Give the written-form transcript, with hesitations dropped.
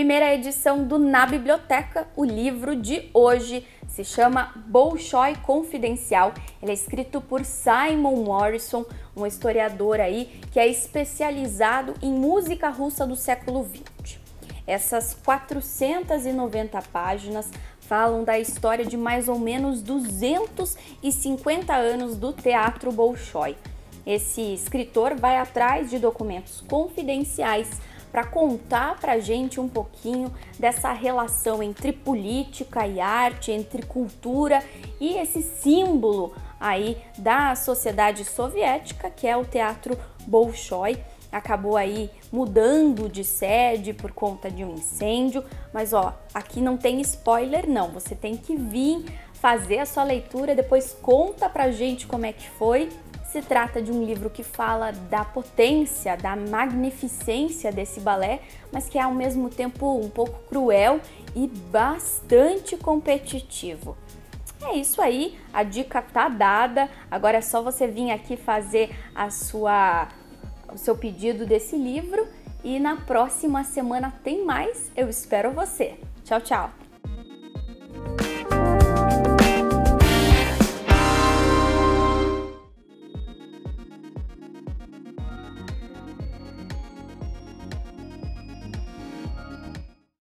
primeira edição do Na Biblioteca. O livro de hoje se chama Bolshoi Confidencial. Ele é escrito por Simon Morrison, um historiador aí que é especializado em música russa do século XX. Essas 490 páginas falam da história de mais ou menos 250 anos do Teatro Bolshoi. Esse escritor vai atrás de documentos confidenciais para contar para a gente um pouquinho dessa relação entre política e arte, entre cultura e esse símbolo aí da sociedade soviética, que é o Teatro Bolshoi. Acabou aí mudando de sede por conta de um incêndio, mas ó, aqui não tem spoiler não, você tem que vir fazer a sua leitura, depois conta pra gente como é que foi. Se trata de um livro que fala da potência, da magnificência desse balé, mas que é ao mesmo tempo um pouco cruel e bastante competitivo. É isso aí, a dica tá dada, agora é só você vir aqui fazer o seu pedido desse livro e na próxima semana tem mais. Eu espero você. Tchau, tchau!